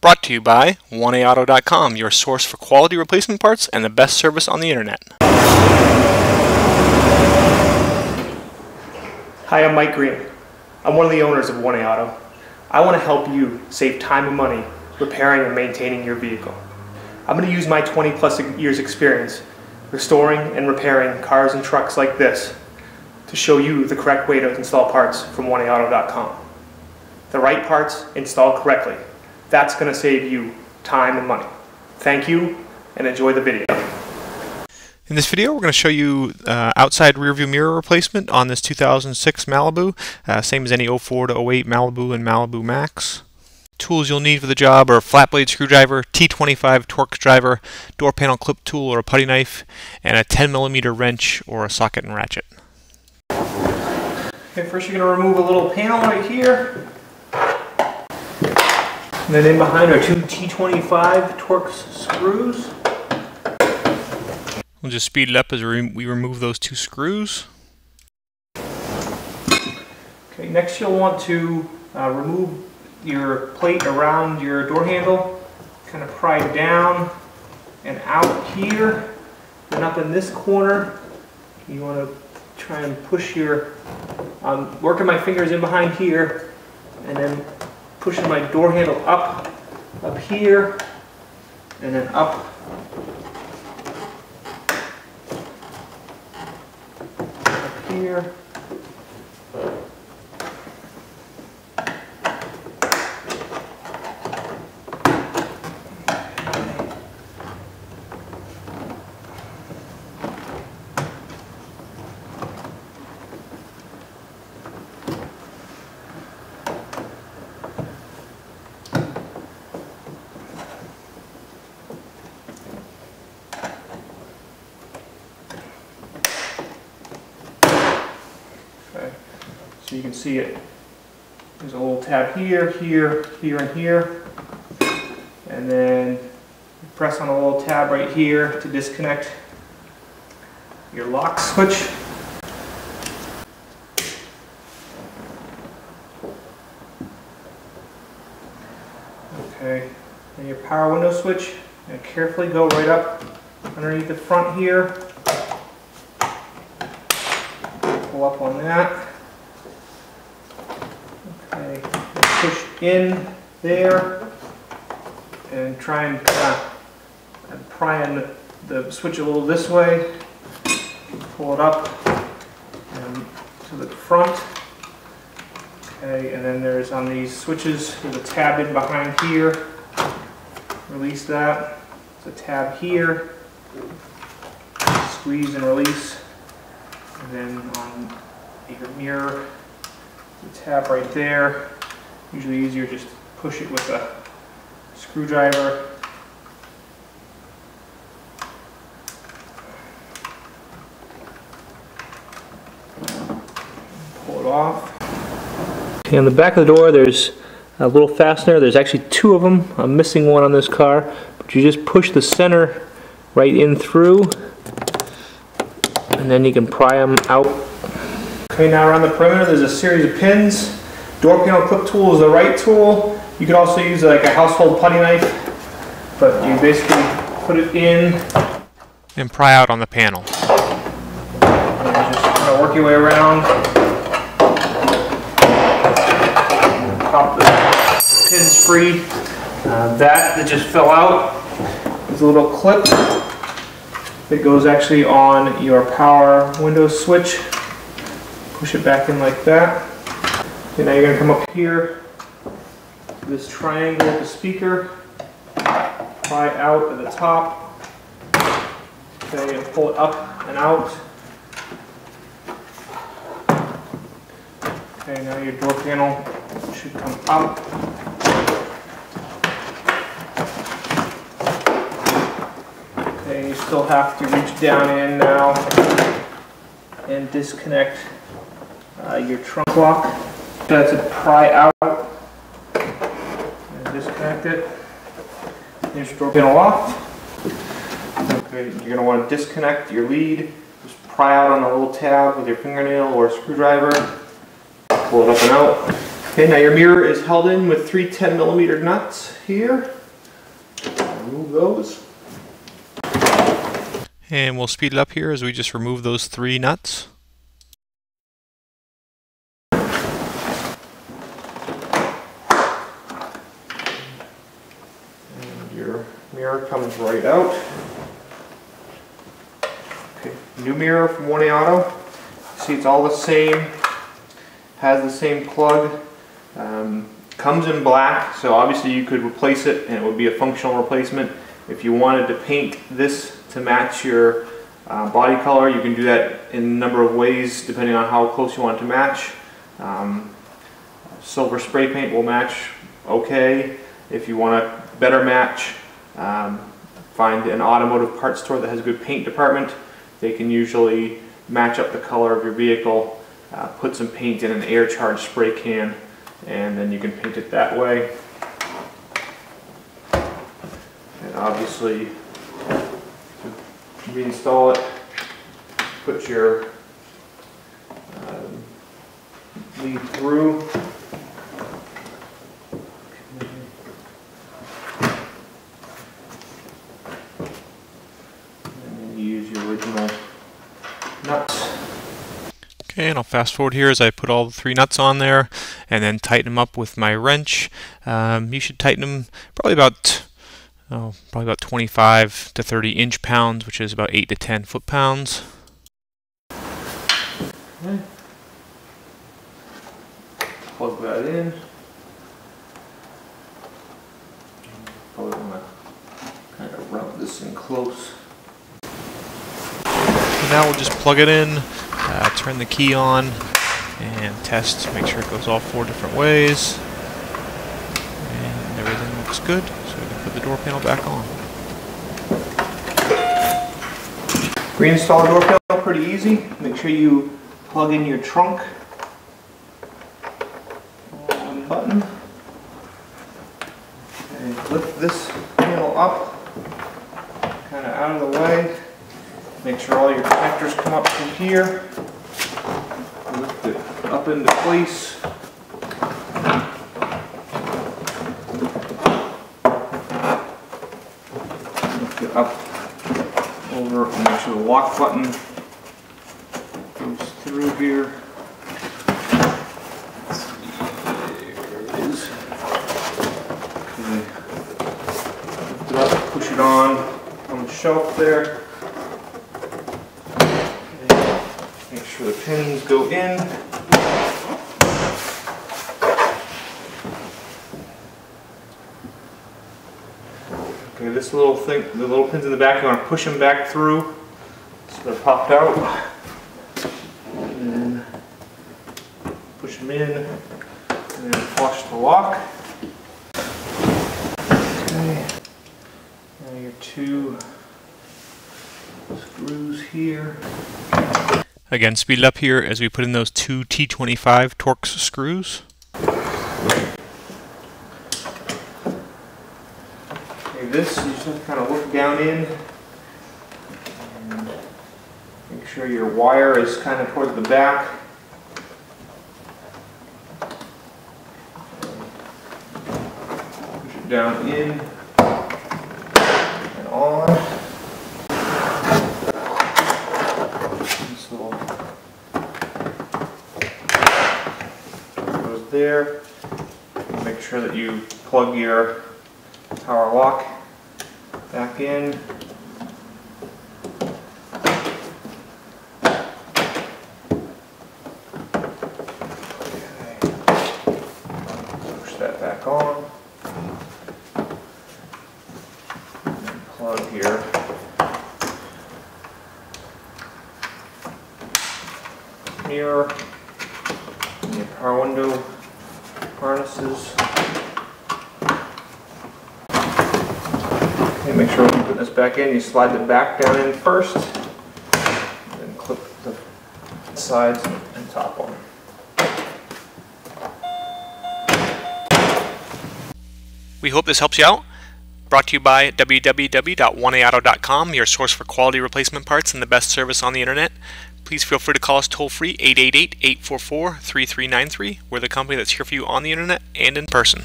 Brought to you by 1AAuto.com, your source for quality replacement parts and the best service on the internet. Hi, I'm Mike Green. I'm one of the owners of 1A Auto. I want to help you save time and money repairing and maintaining your vehicle. I'm going to use my 20 plus years experience restoring and repairing cars and trucks like this to show you the correct way to install parts from 1AAuto.com. The right parts installed correctly. That's going to save you time and money. Thank you, and enjoy the video. In this video, we're going to show you outside rearview mirror replacement on this 2006 Malibu, same as any 04 to 08 Malibu and Malibu Max. Tools you'll need for the job are a flat blade screwdriver, T25 Torx driver, door panel clip tool or a putty knife, and a 10mm wrench or a socket and ratchet. Okay, first you're going to remove a little panel right here. And then in behind are two T25 Torx screws. We'll just speed it up as we remove those two screws. Okay, next you'll want to remove your plate around your door handle, kind of pry it down and out here. Then up in this corner, you want to try and push your, I'm working my fingers in behind here, and then pushing my door handle up here, and then up. Here. So you can see it, there's a little tab here, here, here, and here. And then you press on a little tab right here to disconnect your lock switch. Okay, and your power window switch, and carefully go right up underneath the front here. Pull up on that. Push in there and try and pry on the switch a little this way, pull it up and to the front. Okay, and then there's on these switches, there's a tab in behind here, release that, there's a tab here, squeeze and release, and then on your mirror, there's a tab right there. Usually easier just push it with a screwdriver. Pull it off. Okay, on the back of the door there's a little fastener. There's actually two of them. I'm missing one on this car. But you just push the center right in through and then you can pry them out. Okay, now around the perimeter there's a series of pins. Door panel clip tool is the right tool. You could also use like a household putty knife, but you basically put it in and pry out on the panel. And just kind of work your way around. Pop the pins free. That just fell out. There's a little clip that goes actually on your power window switch. Push it back in like that. Okay, now you're going to come up here to this triangle with the speaker, pry out at the top, okay, and pull it up and out. Okay, now your door panel should come up. Okay, and you still have to reach down in now and disconnect your trunk lock. That's a pry out and disconnect it. Here's your door panel off. Okay, you're going to want to disconnect your lead. Just pry out on a little tab with your fingernail or a screwdriver. Pull it up and out. Okay, now your mirror is held in with 3 10mm nuts here. Remove those. And we'll speed it up here as we just remove those 3 nuts. And your mirror comes right out. Okay, new mirror from 1A Auto. See, it's all the same. Has the same plug. Comes in black, so obviously you could replace it and it would be a functional replacement. If you wanted to paint this to match your body color, you can do that in a number of ways depending on how close you want it to match. Silver spray paint will match okay. If you want a better match, find an automotive parts store that has a good paint department. They can usually match up the color of your vehicle, put some paint in an air-charged spray can, and then you can paint it that way. And obviously, reinstall it, put your lead through. And use your original nuts. Okay, and I'll fast forward here as I put all the 3 nuts on there and then tighten them up with my wrench. You should tighten them probably about 25 to 30 inch-pounds, which is about 8 to 10 foot-pounds. Okay. Plug that in. Probably want to kind of route this in close. Now we'll just plug it in, turn the key on, and test. Make sure it goes all 4 different ways. And everything looks good. The door panel back on. Reinstall the door panel, pretty easy. Make sure you plug in your trunk button. And lift this panel up, kind of out of the way. Make sure all your connectors come up from here. Lift it up into place. Up over and make sure the lock button goes through here. Let's see, there it is. Okay. Lift it up, push it on the shelf there. Okay. Make sure the pins go in. Okay, this little thing, the little pins in the back, you want to push them back through so they're popped out. And then push them in and then flush the lock. Okay, now your 2 screws here. Again, speed it up here as we put in those 2 T25 Torx screws. This, you just have to kind of look down in and make sure your wire is kind of toward the back. Push it down in and on. This little goes there. Make sure that you plug your power lock back in. Okay. Push that back on. And plug here. Mirror. And your power window harnesses. Make sure when you put this back in, you slide the back down in first, and then clip the sides and top on. We hope this helps you out. Brought to you by www.1AAuto.com, your source for quality replacement parts and the best service on the internet. please feel free to call us toll free 888-844-3393. We're the company that's here for you on the internet and in person.